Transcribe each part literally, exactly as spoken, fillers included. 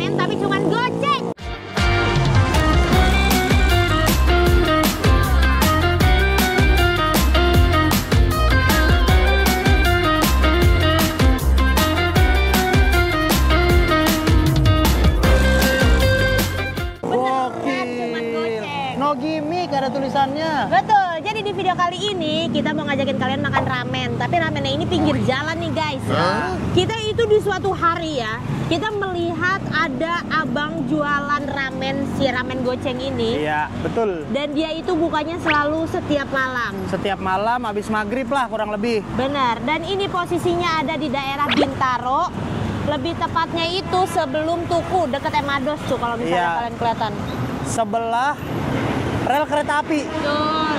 apartemen tapi cuman gocek. Tulisannya. Betul, jadi di video kali ini kita mau ngajakin kalian makan ramen. Tapi ramennya ini pinggir jalan nih guys. Hah? Kita itu di suatu hari ya, kita melihat ada abang jualan ramen, si ramen goceng ini. Iya, betul. Dan dia itu bukanya selalu setiap malam. Setiap malam habis maghrib lah kurang lebih. Benar, dan ini posisinya ada di daerah Bintaro. Lebih tepatnya itu sebelum Tuku, deket Emados tuh kalau misalnya iya. Kalian kelihatan. Sebelah rel kereta api. Betul.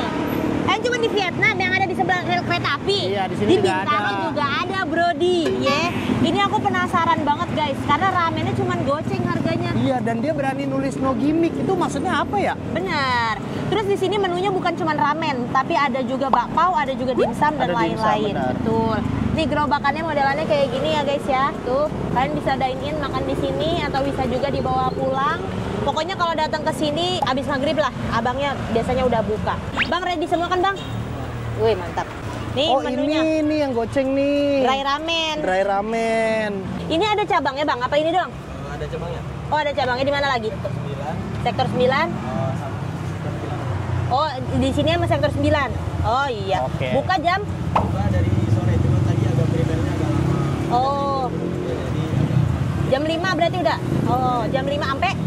Kan cuma di Vietnam yang ada di sebelah rel kereta api. Iya, di sini di juga Bintaro ada. Juga ada, Brody. Yeah. Ini aku penasaran banget, guys. Karena ramennya cuma goceng harganya. Iya, dan dia berani nulis no gimmick. Itu maksudnya apa ya? Benar. Terus di sini menunya bukan cuma ramen, tapi ada juga bakpao, ada juga dimsum dan lain-lain. Betul. Nih gerobakannya modelannya kayak gini ya, guys ya. Tuh, kalian bisa dine-in makan di sini atau bisa juga dibawa pulang. Pokoknya kalau datang ke sini abis maghrib lah, abangnya biasanya udah buka. Bang, ready semua kan bang? Wih mantap. Nih oh, menunya. Ini nih yang goceng nih. Dry ramen. Dry ramen. Ini ada cabangnya bang? Apa ini dong? Uh, ada cabangnya. Oh ada cabangnya di mana lagi? Sektor sembilan. Sektor sembilan. Uh, sektor sembilan. Oh di sini sama sektor sembilan. Oh iya. Okay. Buka jam? Buka dari sore cuma tadi agak primernya agak. Oh. jam lima berarti udah. Oh jam lima sampai?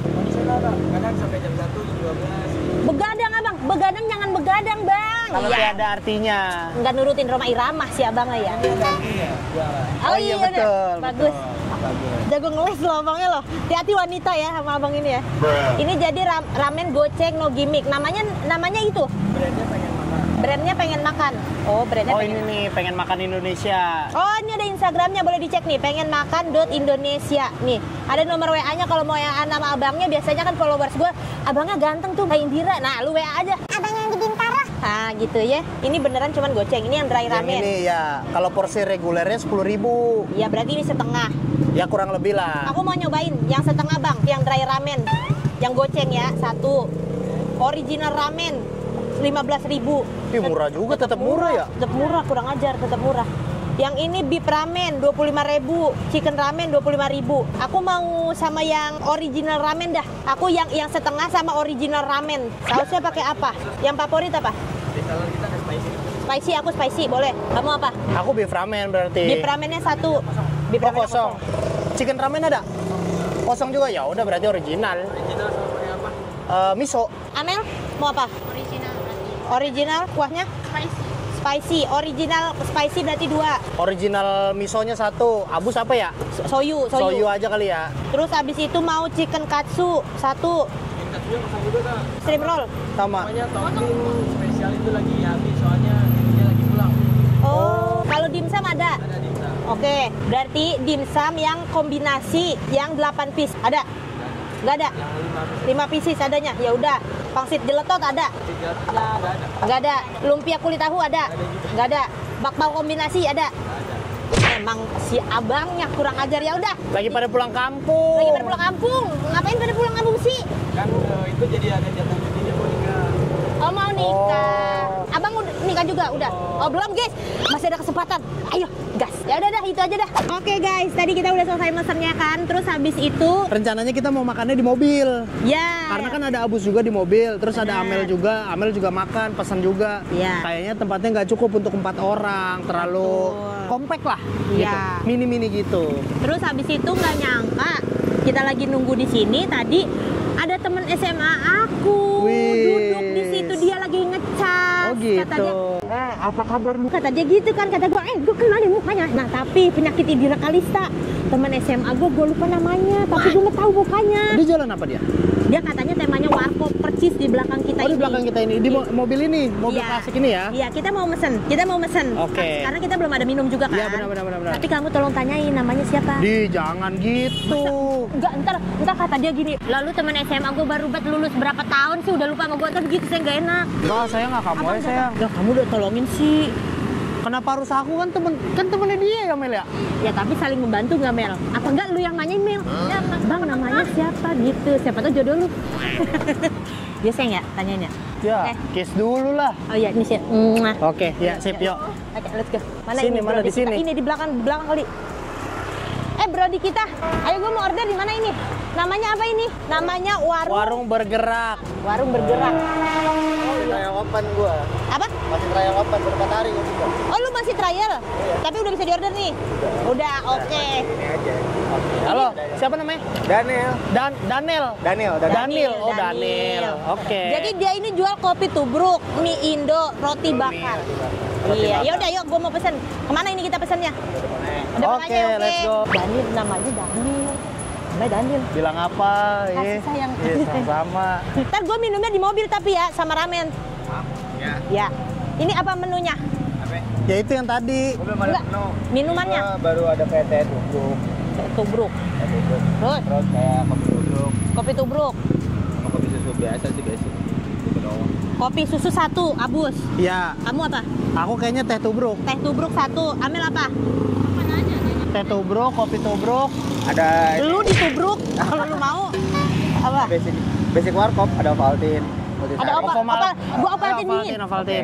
Kadang sampai jam satu, jam dua belas. Begadang abang, begadang jangan begadang bang. Kalau ya. Tidak ada artinya. Enggak nurutin Roma Irama sih abangnya ya. Oh, oh iya betul. Bagus. Betul. Jago ngeles loh abangnya loh. Hati-hati wanita ya sama abang ini ya. Brand. Ini jadi ram ramen goceng no gimmick. Namanya namanya itu. Brandnya Pengen Makan. Brandnya Pengen Makan. Oh brandnya. Oh pengen... ini nih Pengen Makan Indonesia. Oh ini ada Instagramnya boleh dicek nih. Pengen Makan dot Indonesia nih. Ada nomor W A-nya kalau mau yang nama abangnya, biasanya kan followers gue, abangnya ganteng tuh, Mbak Indira. Nah, lu W A aja. Abangnya yang di Bintaro. Nah, gitu ya. Ini beneran cuman goceng, ini yang dry ramen. Ini ya, kalau porsi regulernya sepuluh ribu. Ya, berarti ini setengah. Ya, kurang lebih lah. Aku mau nyobain yang setengah, Bang. Yang dry ramen. Yang goceng ya, satu. Original ramen, lima belas ribu. Ih, murah juga, tetap murah ya? Tetap murah, kurang ajar, tetap murah. Yang ini beef ramen dua puluh lima ribu, chicken ramen dua puluh lima ribu. Aku mau sama yang original ramen dah. Aku yang yang setengah sama original ramen. Sausnya pakai apa? Yang favorit apa? Kalau kita ke spicy. Spicy aku spicy, boleh. Kamu apa? Aku beef ramen berarti. Beef ramennya satu. Beef oh, ramen kosong. kosong. Chicken ramen ada? Kosong juga ya. Udah berarti original. Original sama apa? Uh, miso. Amel, mau apa? Original. Original kuahnya? Spicy. Spicy, original spicy berarti dua. Original misonya satu, abus apa ya? Soyu, soyu. Soyu aja kali ya. Terus abis itu mau chicken katsu satu. Stream roll. Sama. Namanya topping spesial itu lagi habis soalnya dia lagi pulang. Oh, kalau dimsum ada? Ada dimsum. Oke, berarti dimsum yang kombinasi yang delapan piece ada? Nggak ada? lima pieces adanya, ya udah. Pangsit jeletot ada? Nggak ada. Lumpia kulit tahu ada? Nggak ada. Bakpao kombinasi ada? Emang si abangnya kurang ajar ya udah. Lagi pada pulang kampung. Lagi pada pulang kampung. Ngapain pada pulang kampung sih? Kan itu jadi ada jatah jadinya mau nikah. Oh mau nikah. Oh. Abang udah nikah juga udah. Oh belum guys, masih ada kesempatan. Ayo. Gas. Ya udah dah, itu aja dah. Oke guys, tadi kita udah selesai mesennya kan. Terus habis itu rencananya kita mau makannya di mobil. Ya. Karena kan ada Abus juga di mobil. Terus bener. Ada Amel juga. Amel juga makan, pesan juga. Ya. Kayaknya tempatnya nggak cukup untuk empat orang. Terlalu betul. Kompak lah. Ya. Gitu. Mini-mini gitu. Terus habis itu nggak nyangka kita lagi nunggu di sini. Tadi ada temen S M A aku. Wih. Duduk di situ dia lagi ngecas. Oh gitu. Kata dia, eh apa kabar lu? Kata dia gitu kan, kata gue, eh gue kenal deh mukanya. Nah tapi penyakit Indira Kalistha, teman S M A gue, gue lupa namanya, tapi gue nggak tahu mukanya. Dia jalan apa dia? Dia katanya temanya Warko, percis di belakang kita oh, ini. Di belakang kita ini, di mo mobil ini, mobil ya. Klasik ini ya? Iya, kita mau mesen, kita mau mesen. Oke. Okay. Karena kita belum ada minum juga kan? Iya benar, benar, benar. Tapi kamu tolong tanyain namanya siapa? Di jangan gitu. Masa, enggak, ntar, ntar kata dia gini, lalu teman S M A gue baru bat lulus berapa tahun sih udah lupa sama gue, kan gitu saya nggak enak. Enggak, saya nggak kamu, apa, ya, saya. Enggak, kamu udah tolongin sih. Kenapa harus aku? Kan temen, kan temennya dia ya, Mel ya? Ya tapi saling membantu nggak, Mel? Apa enggak lu yang nanyain, Mel? Ya, Bang, namanya siapa gitu? Siapa tuh jodoh lu? Biasa nggak tanyanya? Ya, okay. Kiss dulu lah. Oh iya, ini sih. Oke, okay, ya sip, yuk. Oke, okay, let's go. Mana sini, ini? Mana di sini? Ini di belakang, belakang kali. Eh, Brody kita. Ayo gue mau order di mana ini? Namanya apa ini? Namanya warung. Warung bergerak. Warung bergerak. Oh, trial open gue. Apa? Masih trial open berapa hari ini? Oh, lu masih trial? Iya. Tapi udah bisa diorder nih. Udah, oke. Okay. Ini aja. Halo, siapa namanya? Daniel. Dan Daniel. Daniel. Daniel. Daniel. Oh, Daniel. Daniel. Oke. Okay. Jadi dia ini jual kopi tubruk, mie Indo, roti bakar. Iya. Ya udah, yuk, gue mau pesen. Kemana ini kita pesennya? Oke, okay, okay. Let's go. Daniel, namanya Daniel. Namanya Daniel. Bilang apa? Kasih sayang. Iya, sama-sama. Ntar gue minumnya di mobil tapi ya, sama ramen. Ya. Ya. Ini apa menunya? Apa? Ya itu yang tadi. Belum ada menu. Minumannya? Gua baru ada P T tubruk. Tubruk. Ya, tubruk. Terus? Terus kayak kopi tubruk. Kopi tubruk. Sama kopi susu biasa sih guys. Itu doang. Kopi susu satu, abus. Iya. Kamu apa? Aku kayaknya teh tubruk. Teh tubruk satu. Amel apa? Mana aja kayaknya. Teh tubruk, kopi tubruk. Ada. Lu di tubruk kalau lu mau. Apa? Basic, basic warkop ada Valtin. Ada opal, opal, gua opaltin dingin.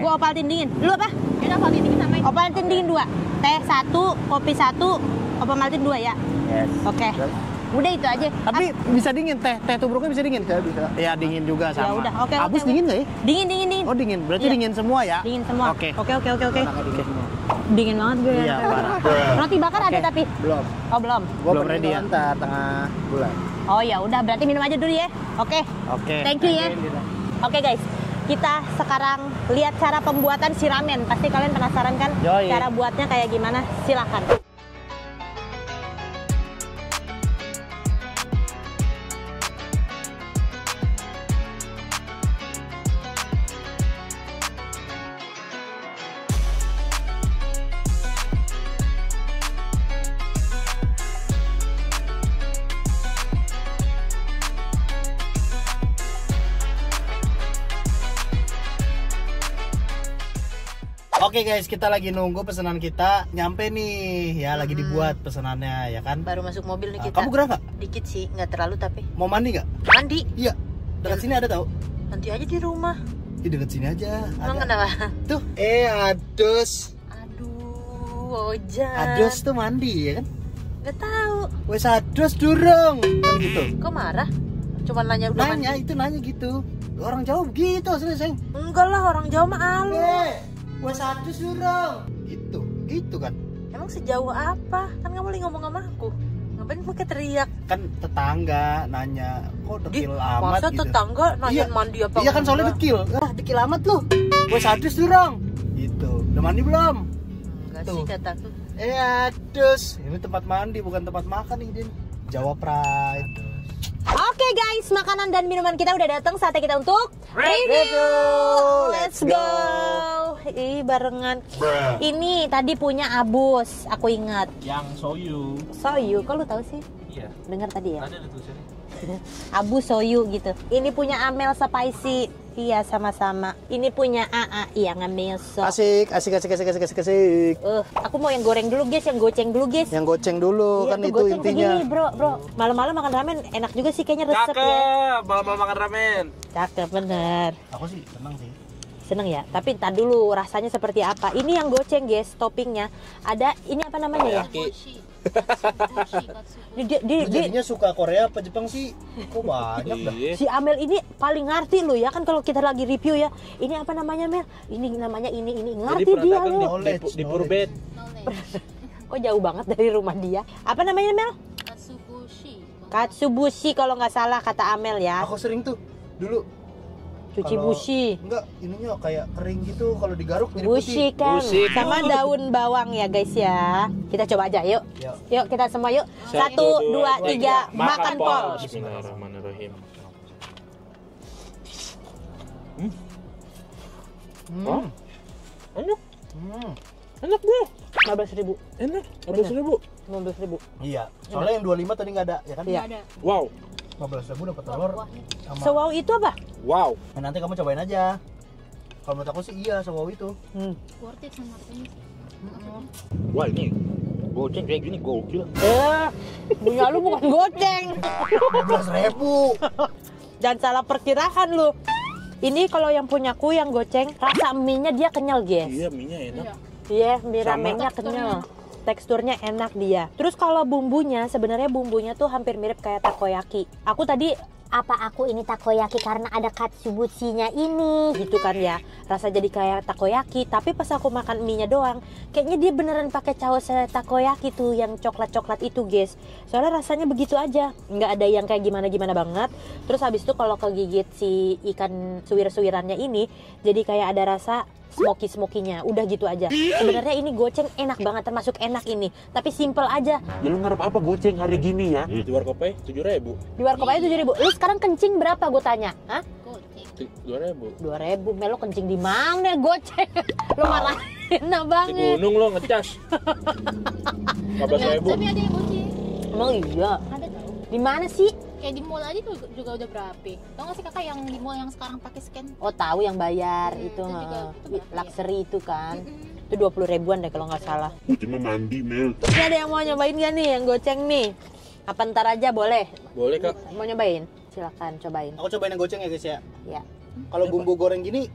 Gua opaltin dingin. Lu apa? Ini opaltin dingin sama ini. Opaltin dingin dua. Teh satu, kopi satu, opaltin dua ya. Yes. Oke. Okay. Udah itu aja. Tapi As bisa dingin teh, teh tubruknya bisa dingin? Bisa, bisa. Ya dingin juga sama. Ya udah, oke. Okay, Abis okay, dingin nggak ya? Dingin, dingin, dingin. Oh dingin, berarti iya. Dingin semua ya? Dingin semua. Oke, okay. Oke, okay, oke, okay, oke, okay, oke. Okay. Dingin banget gue. Iya, roti bakar okay. Ada tapi? Belum. Oh belum? Gua belum ready ya? Tengah bulan. Oh ya udah, berarti minum aja dulu ya? Oke. Oke. Thank you ya. Oke okay guys, kita sekarang lihat cara pembuatan si ramen. Pasti kalian penasaran kan Joy. Cara buatnya kayak gimana? Silahkan. Oke okay guys, kita lagi nunggu pesanan kita nyampe nih, ya lagi dibuat pesanannya ya kan. Baru masuk mobil nih kita. Kamu gerah nggak? Dikit sih, nggak terlalu tapi. Mau mandi nggak? Mandi? Iya. Dekat ya. Sini ada tau? Nanti aja di rumah. Di dekat sini aja. Emang kenapa? Tuh. Eh adus. Aduh, Ojan. Adus tuh mandi ya kan? Nggak tahu. Wes adus durung. Kan gitu. Kok marah? Cuma nanya udah mandi. Nanya itu nanya gitu. Orang Jawa begitu sering. Enggak lah, orang Jawa mah alus. Gua satu suruh gitu, gitu kan. Emang sejauh apa? Kan nggak boleh ngomong sama aku. Ngapain pakai teriak? Kan tetangga nanya, kok dekil Di, amat masa gitu. Tetangga nanya iya, mandi apa? Iya kan soalnya dekil. Ah, dekil amat lu. Gua satu suruh gitu. Udah mandi belum? Enggak tuh. Sih kataku. Eh, adus. Ini tempat mandi bukan tempat makan nih, Din. Jawa Pride. Oke okay guys, makanan dan minuman kita udah datang. Saatnya kita untuk review. review. Let's go. Ih barengan. Bruh. Ini tadi punya Abus, aku ingat. Yang Soyu. Soyu, kok lu tahu sih? Iya. Dengar tadi ya. Ada tulisannya. Abus Soyu gitu. Ini punya Amel Spicy. Iya sama-sama. Ini punya A A yang ngambil so. Asik, asik, asik, asik, asik, asik, asik. Uh, aku mau yang goreng dulu guys, yang goceng dulu guys. Yang goceng dulu iya, kan itu goceng intinya. Segini, bro, bro. Malam-malam makan ramen enak juga sih kayaknya resepnya. Cakep, malam-malam makan ramen. Cakep bener. Aku sih senang sih. Seneng ya, tapi ntar dulu rasanya seperti apa. Ini yang goceng guys, toppingnya ada ini apa namanya ya? Jadinya suka Korea apa Jepang sih? Kok banyak dah. Si Amel ini paling ngerti loh ya kan kalau kita lagi review ya. Ini apa namanya Mel? Ini namanya ini ini ngerti dia loh. Di Purbet. Kok jauh banget dari rumah dia. Apa namanya Mel? Katsubushi. Katsubushi kalau nggak salah kata Amel ya. Aku sering tuh dulu. Cuci kalo, bushi. Enggak, ininya kayak kering gitu kalau digaruk jadi bushi, putih. Kan? Bushi kan. Sama daun bawang ya guys ya. Kita coba aja yuk. Yuk, yuk kita semua yuk. Satu, dua, dua tiga. tiga. Makan pol. Bismillahirrahmanirrahim. Hmm. Hmm. Oh. Enak. Hmm. Enak gue. lima belas ribu. Enak. lima belas ribu. lima belas ribu. Iya. Soalnya enak. Yang dua puluh lima tadi nggak ada ya kan? Iya. Wow. lima belas ribu dapat telur sama... So wow itu apa? Wow. Nah, nanti kamu cobain aja. Kalau menurut aku sih iya so wow itu. Hmm. Worth it sama harganya sih. Wah ini goceng kayak gini gokil. Eh, punya lu bukan goceng. dua belas ribu. Dan salah perkiraan lu. Ini kalau yang punyaku yang goceng, rasa mie-nya dia kenyal, guys. Iya, mie-nya enak. Iya, mie ramennya kenyal. Teksturnya enak dia. Terus kalau bumbunya, sebenarnya bumbunya tuh hampir mirip kayak takoyaki. Aku tadi apa aku ini takoyaki karena ada katsubushi-nya ini gitu kan ya, rasa jadi kayak takoyaki, tapi pas aku makan mie nya doang kayaknya dia beneran pakai caos takoyaki tuh yang coklat-coklat itu, guys. Soalnya rasanya begitu aja, nggak ada yang kayak gimana-gimana banget. Terus habis itu kalau kegigit si ikan suwir-suwirannya ini jadi kayak ada rasa smoky-smokinya, udah gitu aja. Sebenarnya ini goceng enak banget, termasuk enak ini. Tapi simple aja. Ya lu ngarep apa goceng hari gini ya? Di warkopnya tujuh ribu. Di warkopnya tujuh ribu. Lu sekarang kencing berapa gue tanya? Hah? Goceng. Dua ribu. Dua ribu. Mel, lu kencing di mana goceng? Lu marahin abangnya. Di gunung lu ngecas. Empat belas ribu. Tapi ada yang goceng. Emang iya. Ada tau. Di mana sih? Kayak di mall aja tuh juga udah berapa? Tau gak sih kakak yang di mall yang sekarang pakai scan? Oh tahu yang bayar hmm, itu, itu, itu luxury ya? Itu kan, mm-hmm. Itu dua puluh ribuan deh kalau nggak salah. Cuma mandi Mel. Ini ada yang mau nyobain gak nih yang goceng nih? Apa ntar aja boleh? Boleh kak. Mau nyobain? Silakan cobain. Aku cobain yang goceng ya guys ya. Ya. Hmm? Kalau bumbu goreng gini.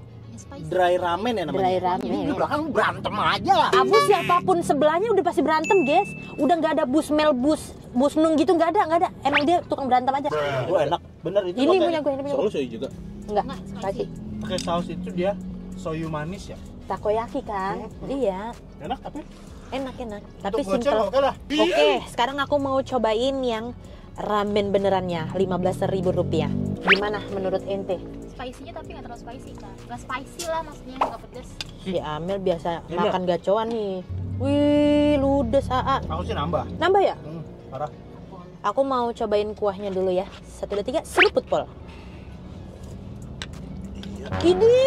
Dry ramen ya namanya? Dry ramen. Di belakang berantem aja lah. Abu siapapun sebelahnya udah pasti berantem, guys. Udah nggak ada bus mel bus bus nung gitu, nggak ada nggak ada. Emang dia tukang berantem aja. Gue enak, bener itu. Ini punya gue, ini punya. Soalnya soyu juga. Enggak, kaki. Pakai saus itu dia soyu manis ya. Takoyaki kan? Iya. Enak tapi? Enak enak. Tapi simple. Oke, sekarang aku mau cobain yang ramen benerannya, lima belas ribu rupiah. Gimana menurut ente? Spicy-nya tapi nggak terlalu spicy kan? Nggak spicy lah maksudnya, nggak pedes. Si Amel biasa ini makan ya? Gacoan nih. Wih, ludes Aa. Aku sih nambah. Nambah ya? Hmm, parah. Aku mau cobain kuahnya dulu ya. Satu, dua, tiga, seruput pol. Ini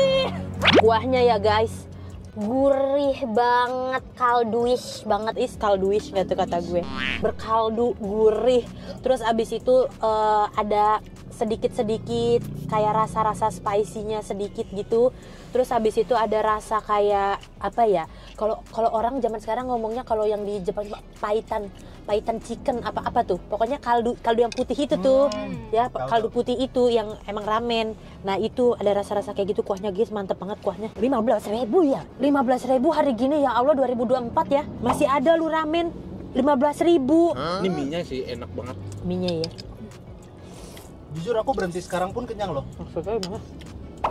kuahnya ya guys, gurih banget, kalduish banget, is kalduish nggak tuh kata gue. Berkaldu, gurih. Terus abis itu uh, ada sedikit-sedikit kayak rasa-rasa spicy-nya sedikit gitu. Terus habis itu ada rasa kayak apa ya? Kalau kalau orang zaman sekarang ngomongnya kalau yang di Jepang pahitan, pahitan chicken apa-apa tuh. Pokoknya kaldu kaldu yang putih itu tuh. Hmm. Ya, kaldu putih itu yang emang ramen. Nah, itu ada rasa-rasa kayak gitu kuahnya, guys. Mantep banget kuahnya. lima belas ribu ya. lima belas ribu hari gini ya Allah dua ribu dua puluh empat ya. Masih ada lu ramen lima belas ribu. Hmm. Ini mie-nya sih enak banget. Mie-nya ya. Jujur aku berhenti sekarang pun kenyang loh. Maksudnya gimana?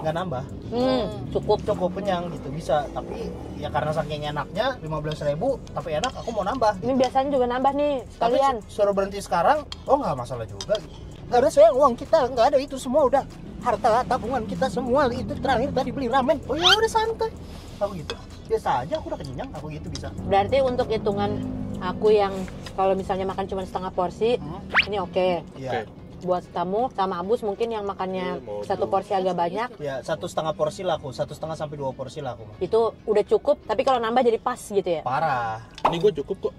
Nggak nambah. Hmm, cukup cukup kenyang gitu bisa. Tapi ya karena saking enaknya lima belas ribu tapi enak aku mau nambah. Ini biasanya juga nambah nih sekalian. Tapi suruh berhenti sekarang, oh nggak masalah juga. Nggak ada sayang uang kita, nggak ada itu semua udah. Harta tabungan kita semua itu terakhir tadi beli ramen. Oh ya udah santai. Aku gitu. Biasa aja aku udah kenyang, aku gitu bisa. Berarti untuk hitungan aku yang kalau misalnya makan cuma setengah porsi, hmm. ini oke. Okay. Yeah. Okay. Buat tamu sama Abus mungkin yang makannya ya, satu porsi agak banyak ya, satu setengah porsi lah aku, satu setengah sampai dua porsi lah aku. Itu udah cukup, tapi kalau nambah jadi pas gitu ya? Parah ini gue cukup kok.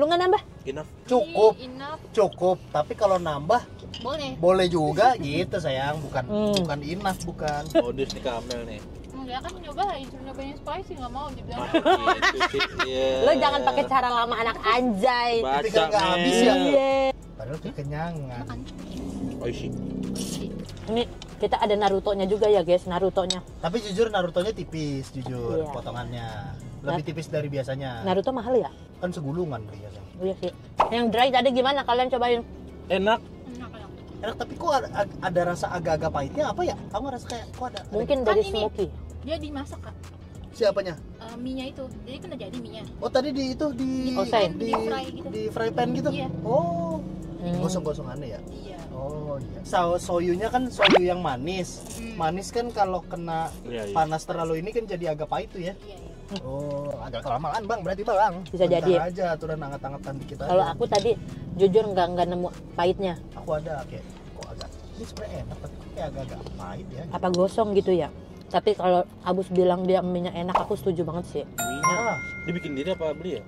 Lu nggak nambah? Enough. Cukup Enough. Cukup, tapi kalau nambah boleh boleh juga gitu sayang, bukan hmm. bukan enough, bukan modus di Kamel nih. Enggak kan nyobain, cuma nyobain spicy nggak mau dibilang. Yeah. Lo jangan pakai cara lama anak anjay. Baca, ketika nggak habis ya. Yeah. Padahal kekenyangan. Oishi. Ini kita ada Naruto-nya juga ya guys, Naruto-nya. Tapi jujur Naruto-nya tipis, jujur iya. Potongannya. Lebih tipis dari biasanya. Naruto mahal ya? Kan segulungan biasanya. Iya sih. Yang dry tadi gimana kalian cobain? Enak. Enak tapi kok ada, ada rasa agak-agak pahitnya apa ya? Kamu rasa kayak kok ada. Mungkin ada... dari kan smoky. Dia dimasak kak. Siapanya? Uh, mie-nya itu. Jadi kan udah jadi mie-nya. Oh tadi di itu di oh, di, di, fry gitu. Di fry pan gitu. Iya. Oh. Hmm. Gosong-gosongannya ya? Iya. Oh iya. Saus soyunya kan soyu yang manis. Hmm. Manis kan kalau kena iya, iya. panas terlalu ini kan jadi agak pahit tuh ya. Iya, iya. Oh, agak kelamaan bang, berarti bang. Bisa bentar jadi. Aja aturan anget-angetan dikit aja. Kalau aku tadi jujur nggak nggak nemu pahitnya. Aku ada kayak kok agak ini sebenarnya enak tapi kayak agak-agak pahit ya. Apa gosong gitu ya? Tapi kalau Abus bilang dia minyak enak, aku setuju banget sih. Minyak? Ah. Dia bikin diri apa beli ya?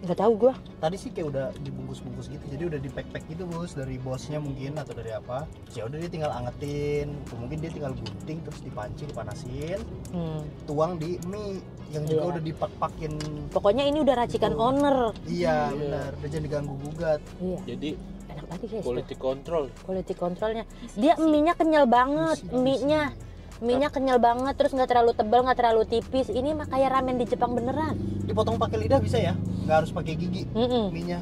Nggak tahu gua. Tadi sih kayak udah dibungkus-bungkus gitu, jadi udah di pack-pack gitu bos, dari bosnya mungkin atau dari apa. Ya udah dia tinggal angetin, mungkin dia tinggal gunting terus dipancing, dipanasin, hmm. tuang di mie yang juga yeah. udah dipak-pakin. Pokoknya ini udah racikan gitu. Owner. Iya hmm. benar, udah jangan diganggu gugat. Iya. Jadi enak banget guys. Quality control. Quality controlnya, dia mie-nya kenyal banget, mie-nya. Mie-nya kenyal banget, terus nggak terlalu tebal, nggak terlalu tipis. Ini mah kayak ramen di Jepang beneran. Dipotong pakai lidah bisa ya? Nggak harus pakai gigi. Mm-mm. Mie-nya.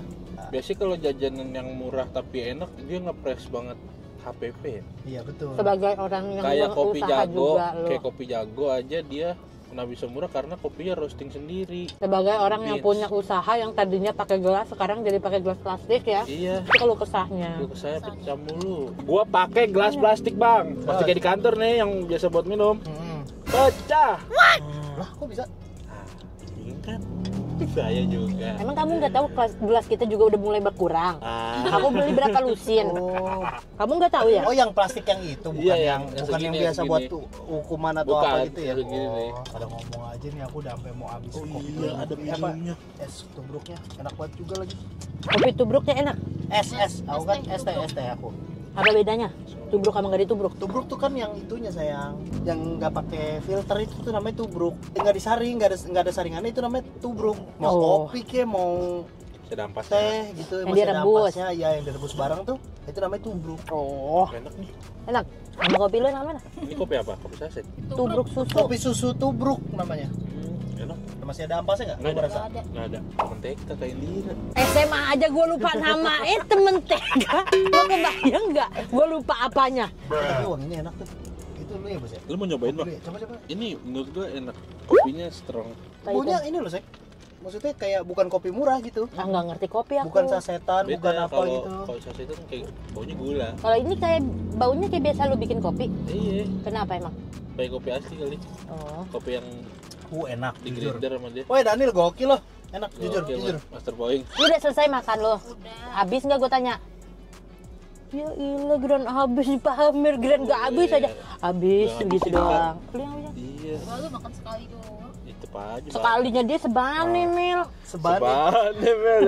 Biasanya kalau jajanan yang murah tapi enak, dia ngepres banget H P P. Iya betul. Sebagai orang yang kayak kopi jago, juga, kayak kopi jago aja dia nggak bisa murah karena kopinya roasting sendiri. Sebagai orang Beans. yang punya usaha yang tadinya pakai gelas, sekarang jadi pakai gelas plastik ya. Iya. Itu kalau kesahnya. Kalau kesahnya pecah mulu. Gua pakai gelas iya. plastik bang. Plastiknya di kantor nih yang biasa buat minum. Hmm. Pecah. What? Lah kok bisa? Kan saya juga. Emang kamu nggak tahu gelas kita juga udah mulai berkurang. Ah. Aku beli berapa lusin? Oh. Kamu nggak tahu ya? Oh, yang plastik yang itu bukan iya, yang bukan yang biasa gini. buat hukuman atau bukan, apa gitu ya? Oh, ada ngomong aja nih aku udah sampai mau habis. Oh, kopi iya, ada apa? Es tubruknya enak banget juga lagi. Kopi tubruknya enak. Es es, aku kan es teh es teh aku. Apa bedanya? Tubruk sama nggak ditubruk? Tubruk tuh kan yang itunya sayang, yang nggak pakai filter itu tuh namanya tubruk. Nggak disaring, nggak ada nggak ada saringannya itu namanya tubruk. Mau oh. kopi ke, mau sedampasnya. teh gitu, yang direbus ya, yang direbus bareng tuh itu namanya tubruk. Oh, enak nih. Enak. Sama kopi lo namanya? Ini kopi apa? Kopi saset. Tubruk susu. Kopi susu tubruk namanya. Masih ada ampasnya nggak? Nggak ada. Nggak ada. Temen Teka kayak Indira. S M A aja gue lupa nama. Eh temen Teka. Lo kebayang nggak? Gue lupa apanya. Tapi wanginya enak tuh. Itu lu ya bos ya? Lu mau nyobain bang? Coba-coba. Ini menurut gue enak. Kopinya strong. Punya ini loh sek. Maksudnya kayak bukan kopi murah gitu. Ah nggak ngerti kopi aku. Bukan sasetan, beda, bukan apa kalo, gitu. Kalau sasetan kayak baunya gula. Kalau ini kayak baunya kayak biasa lu bikin kopi. Iya. Kenapa emang? Kayak kopi asli kali. Oh. Kopi yang Uh, enak, di grinder sama dia. Woi Daniel gokil loh, enak gokil, jujur, jujur. Master Boeing. Lu udah selesai makan lo? Udah. Habis nggak gue tanya? Ya ilah grand habis dipamir, grand nggak oh, habis iya. aja. Habis gitu doang. Lu yang aja. Iya. Lalu makan sekali doang. Itu aja. Sekalinya dia sebani ah. Mil. Sebani. Sebani Mil.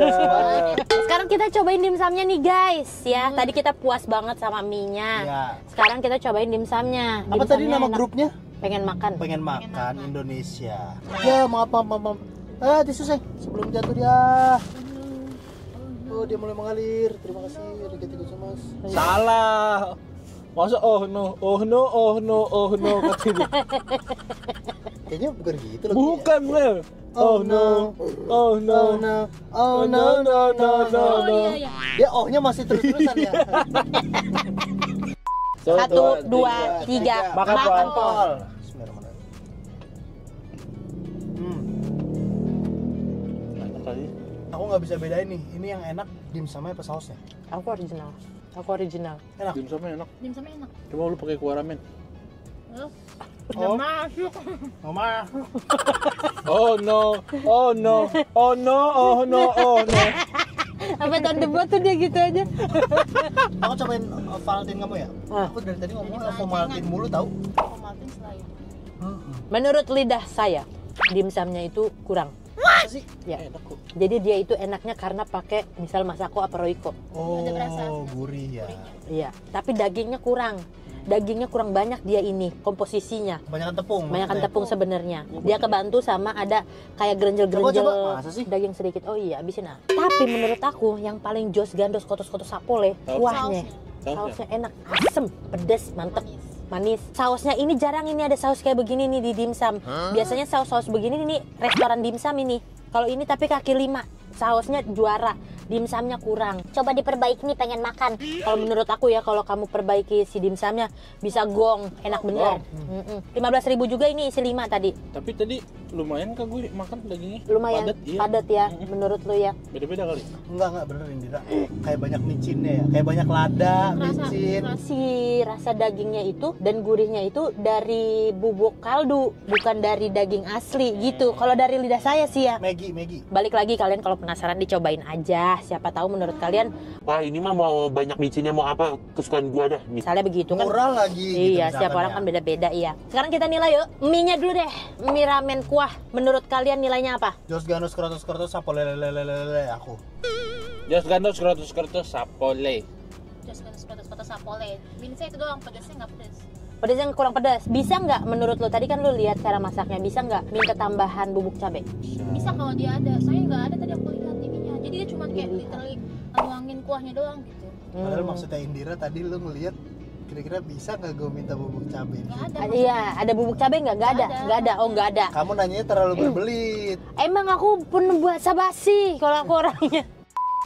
Ya. Sekarang kita cobain dimsumnya nih guys, ya. Hmm. Tadi kita puas banget sama mie-nya. Ya. Sekarang kita cobain dimsumnya. Apa dimsumnya tadi nama enak. Grupnya? Pengen makan, pengen makan, makan Indonesia. Ya maaf maaf maaf. Ah, disusah sebelum jatuh dia. Oh dia mulai mengalir. Terima kasih. Mas. Salah. Masa oh no, oh no, oh no, oh no. Kayaknya bukan gitu loh. Bukan bro. Oh no, oh no, oh no, no no no no. Dia ohnya masih terus-terusan ya. Satu, dua, tiga, makan pol. Aku nggak bisa bedain nih, ini yang enak dimsumnya apa sausnya? Aku original, aku original. Enak. Dimsumnya enak. Dimsumnya enak. Coba lu pakai kuah ramen. Oh masuk, oh masuk. Oh no, oh no, oh no, oh no, oh no. Apa tanda buat tuh dia gitu aja. Aku cobain Valentine kamu ya. Ah. Aku dari tadi ngomongnya Valentine mulu tahu. Valentine selain. Menurut lidah saya, dimsumnya itu kurang. What? Ya. Enak kok. Jadi dia itu enaknya karena pakai misal Masako apa Royco. Oh, gurih ya. Iya, tapi dagingnya kurang. Dagingnya kurang banyak dia ini komposisinya. Kebanyakan tepung. Kebanyakan tepung sebenarnya. Dia kebantu sama ada kayak grenjel-grenjel daging sedikit. Oh iya, abisin ah. Tapi menurut aku yang paling jos gandos kotos-kotos sapole kuahnya. Sausnya enak, asem, pedes, mantep, manis. Sausnya ini jarang ini ada saus kayak begini nih di dimsum. Biasanya saus-saus begini ini restoran dimsum ini. Kalau ini tapi kaki lima, sausnya juara. Dimsumnya kurang. Coba diperbaiki nih pengen makan. Kalau menurut aku ya, kalau kamu perbaiki si dimsumnya bisa gong, enak bener. lima belas ribu juga ini isi lima tadi. Tapi tadi lumayan kah gue makan dagingnya? Lumayan. Padat, iya. Padat ya, menurut lu ya? Beda-beda kali? Enggak, enggak bener Indira. Kayak banyak micinnya ya, kayak banyak lada, rasa, micin. Si rasa dagingnya itu dan gurihnya itu dari bubuk kaldu, bukan dari daging asli gitu. Kalau dari lidah saya sih ya. Maggi, Maggi. Balik lagi kalian kalau penasaran dicobain aja. Siapa tahu menurut kalian wah ini mah mau banyak micinnya mau apa kesukaan gua dah misalnya begitu kan murah lagi iya gitu, siapa orang ya. Kan beda-beda iya. Sekarang kita nilai yuk mie nya dulu deh, mie ramen kuah kuah menurut kalian nilainya apa? Jos ganus krotos krotos sapole lelelelele aku. Jos ganus krotos krotos sapole. Jos ganus krotos krotos sapole. Minusnya itu doang, pedasnya nggak pedas. Pedasnya kurang pedas. Bisa nggak menurut lo? Tadi kan lo lihat cara masaknya. Bisa nggak minta tambahan bubuk cabai? Bisa kalau dia ada. Soalnya nggak ada tadi aku lihat ininya. Jadi dia cuma kayak literally nuangin kuahnya doang gitu. Hmm. Padahal maksudnya Indira tadi lo ngelihat kira-kira bisa nggak gue minta bubuk cabai? Ada, iya, ada bubuk cabai nggak? Nggak ada, nggak ada. Oh nggak ada. Kamu nanyanya terlalu berbelit. Emang aku penuh bahasa basi kalau aku orangnya.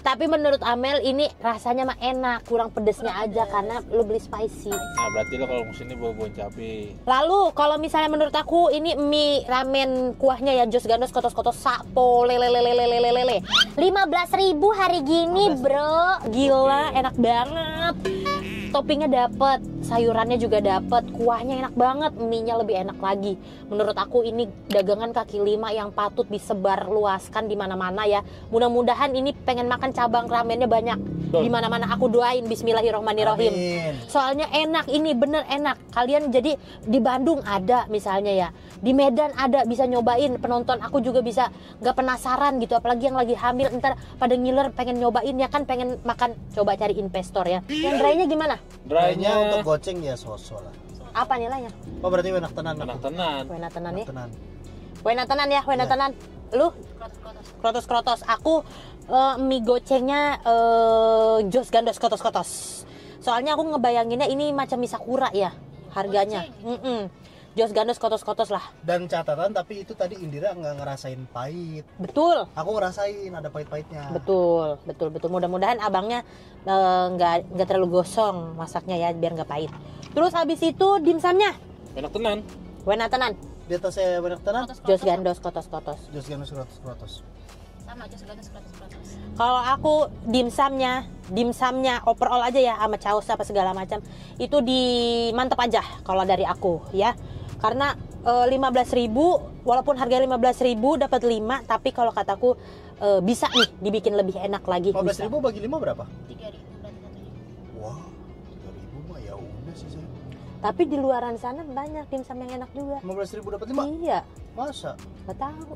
Tapi menurut Amel ini rasanya mah enak, kurang pedesnya aja karena lu beli spicy. Nah berarti lo kalau kesini bawa bubuk cabai. Lalu kalau misalnya menurut aku ini mie ramen kuahnya ya jos gandos kotos-kotos sapo lelelelelelelele. Lima belas ribu hari gini bro, gila enak banget. Toppingnya dapet, sayurannya juga dapet, kuahnya enak banget, mie-nya lebih enak lagi. Menurut aku ini dagangan kaki lima yang patut disebar luaskan di mana-mana ya. Mudah-mudahan ini pengen makan cabang ramennya banyak. Di mana-mana aku doain bismillahirrohmanirrohim. Amin. Soalnya enak, ini bener enak. Kalian jadi di Bandung ada misalnya ya, di Medan ada, bisa nyobain. Penonton aku juga bisa gak penasaran gitu, apalagi yang lagi hamil ntar pada ngiler pengen nyobain ya kan, pengen makan, coba cari investor ya. Yang dry-nya gimana? Drynya untuk goceng ya sosok lah. Apa nilainya? Oh berarti enak tenan. Enak tenan. Enak tenan ya. Enak tenan ya, enak tenan. Lu? Krotos krotos. Aku uh, mie gocengnya uh, jos gandos kotos kotos. Soalnya aku ngebayanginnya ini macam mie sakura ya harganya. Mm -mm. Jos gandos kotos kotos lah. Dan catatan tapi itu tadi Indira nggak ngerasain pahit. Betul. Aku ngerasain ada pahit-pahitnya. Betul, betul, betul. Mudah-mudahan abangnya nggak uh, nggak terlalu gosong masaknya ya biar nggak pahit. Terus habis itu dimsumnya? Enak tenan. Enak tenan. Di atasnya enak tenan. Jos gandos kotos kotos. Jos gandos kotos kotos. Sama jos gandos kotos kotos. Kalau aku dimsumnya, dimsumnya overall aja ya sama caos apa segala macam itu di mantep aja kalau dari aku ya. Karena lima belas ribu, walaupun harga lima belas ribu dapat lima, tapi kalau kataku e, bisa nih dibikin lebih enak lagi. lima belas ribu bagi lima berapa? tiga ribu. Wah, tiga ribu mah ya udah sih saya. Tapi di luaran sana banyak dimsum yang enak juga. lima belas ribu dapat lima? Iya. Masa? Gak tahu.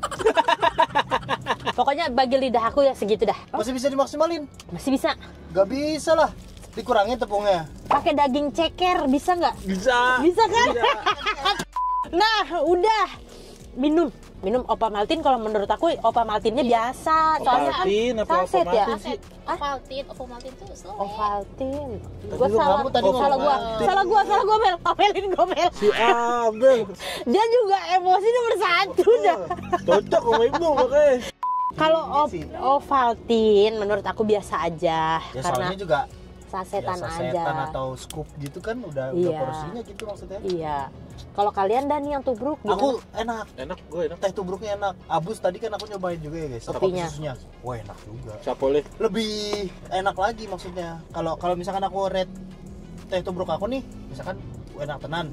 Pokoknya bagi lidah aku ya segitu dah. Masih bisa dimaksimalin? Masih bisa. Gak bisa lah. Dikurangin tepungnya. Pakai daging ceker bisa nggak? Bisa. Bisa kan? Bisa. Nah, udah minum, minum Opa Maltin. Kalau menurut aku Opa Maltinnya biasa, soalnya Ovaltin, apa saset Opa ya. Saset. Ovaltin, Opa Maltin tuh selain. Ovaltin. Gua salah, tadi salah gua, salah gua, salah gua mel, omelin gomel. Si Abel. Dia juga emosi nomor satu dah. Cocok sama ibu makanya. Kalau Ovaltin, menurut aku biasa aja. Ya, karena juga sasetan, ya, sasetan aja atau scoop gitu kan udah, iya, udah porsinya gitu maksudnya. Iya. Kalau kalian Dani yang tubruk gimana? Aku enak. Enak, gue enak. Teh tubruknya enak. Abus tadi kan aku nyobain juga ya guys. Toppingnya. Wah enak juga. Sapole. Lebih enak lagi maksudnya. Kalau kalau misalkan aku red teh tubruk aku nih, misalkan enak tenan.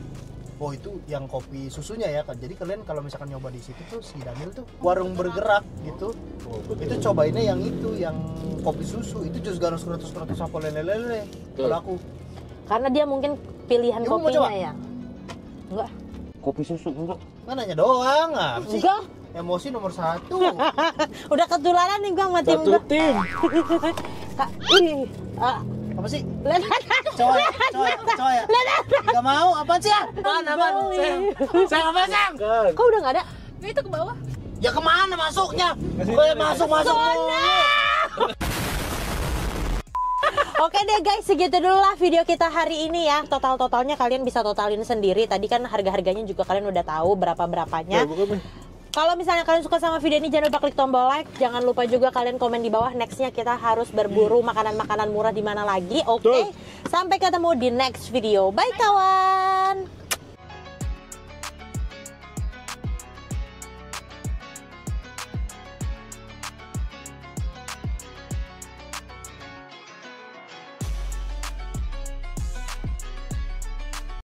Oh itu yang kopi susunya ya kan. Jadi kalian kalau misalkan nyoba di situ tuh si Daniel tuh warung bergerak gitu. Oh, itu cobainnya yang itu yang kopi susu itu jus ganus krotos krotos apa lelelele. Kalau aku karena dia mungkin pilihan ya, kopinya ya. Enggak. Kopi susu enggak. Nanya doang ah. Enggak. Emosi nomor satu. Udah ketularan nih gua sama tim gua. Kak, ih. Ah. Apa sih? Coy, coy, coy. Enggak mau, apa sih? Apaan, apaan? Sayang, apa, Sayang? Kok udah enggak ada? Itu ke bawah. Ya kemana masuknya? Boleh masuk-masuk. Oke deh guys, segitu dulu lah video kita hari ini ya. Total-totalnya kalian bisa totalin sendiri. Tadi kan harga-harganya juga kalian udah tahu berapa-berapanya. Kalau misalnya kalian suka sama video ini jangan lupa klik tombol like. Jangan lupa juga kalian komen di bawah nextnya kita harus berburu makanan-makanan murah di mana lagi. Oke, okay? Sampai ketemu di next video. Bye kawan.